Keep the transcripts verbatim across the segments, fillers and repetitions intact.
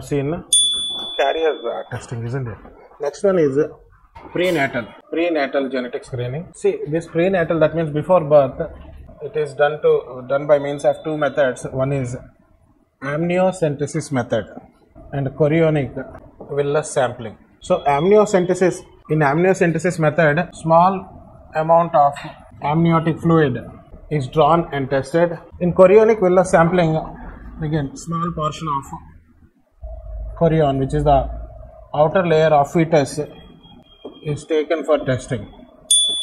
have seen carrier testing, isn't it? Next one is prenatal. Prenatal genetic screening. See, this prenatal, that means before birth, it is done to done by means of two methods. One is amniocentesis method and chorionic villus sampling. So amniocentesis, in amniocentesis method, small amount of amniotic fluid is drawn and tested. In chorionic villus sampling, again small portion of chorion, which is the outer layer of fetus, is taken for testing.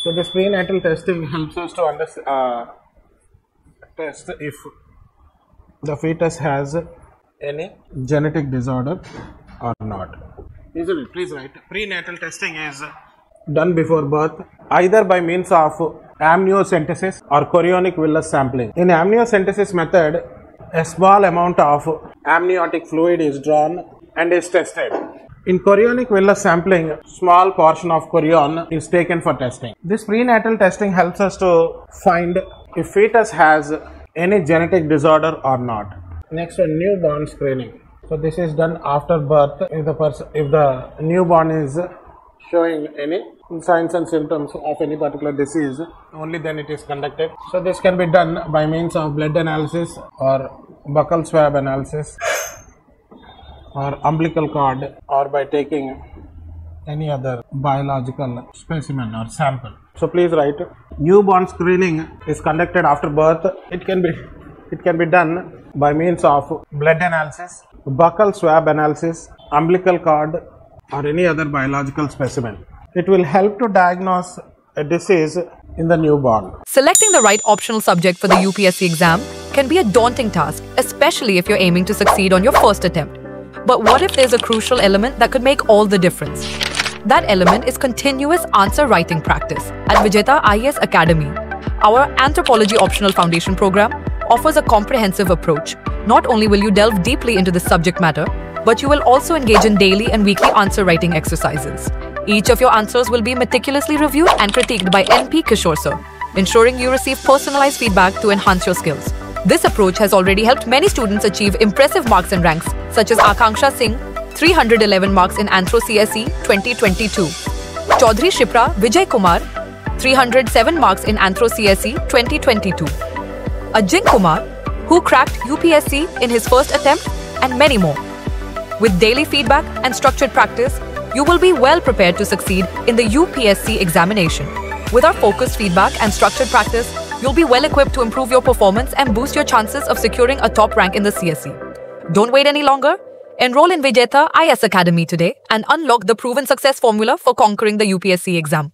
So this prenatal testing helps us to understand, uh, test if the fetus has any genetic disorder or not. Easily, please write. Prenatal testing is done before birth, either by means of amniocentesis or chorionic villus sampling. In amniocentesis method, a small amount of amniotic fluid is drawn and is tested. In chorionic villus sampling, small portion of chorion is taken for testing. This prenatal testing helps us to find if fetus has any genetic disorder or not. Next, a newborn screening. So this is done after birth. If the person, if the newborn is showing any signs and symptoms of any particular disease, only then it is conducted. So this can be done by means of blood analysis or buccal swab analysis or umbilical cord, or by taking any other biological specimen or sample. So please write, newborn screening is conducted after birth. It can be it can be done by means of blood analysis, buccal swab analysis, umbilical cord, or any other biological specimen. It will help to diagnose a disease in the newborn. Selecting the right optional subject for the U P S C exam can be a daunting task, especially if you're aiming to succeed on your first attempt. But what if there's a crucial element that could make all the difference? That element is continuous answer writing practice at Vijetha I A S Academy. Our Anthropology Optional Foundation program offers a comprehensive approach. Not only will you delve deeply into the subject matter, but you will also engage in daily and weekly answer writing exercises. Each of your answers will be meticulously reviewed and critiqued by N P Kishore sir, ensuring you receive personalized feedback to enhance your skills. This approach has already helped many students achieve impressive marks and ranks, such as Akanksha Singh, three hundred eleven marks in Anthro C S E twenty twenty-two. Chaudhary Shipra, Vijay Kumar, three hundred seven marks in Anthro C S E twenty twenty-two. Ajink Kumar, who cracked U P S C in his first attempt, and many more. With daily feedback and structured practice, you will be well prepared to succeed in the U P S C examination. With our focused feedback and structured practice, you'll be well equipped to improve your performance and boost your chances of securing a top rank in the C S E. Don't wait any longer. Enroll in Vijetha I A S Academy today and unlock the proven success formula for conquering the U P S C exam.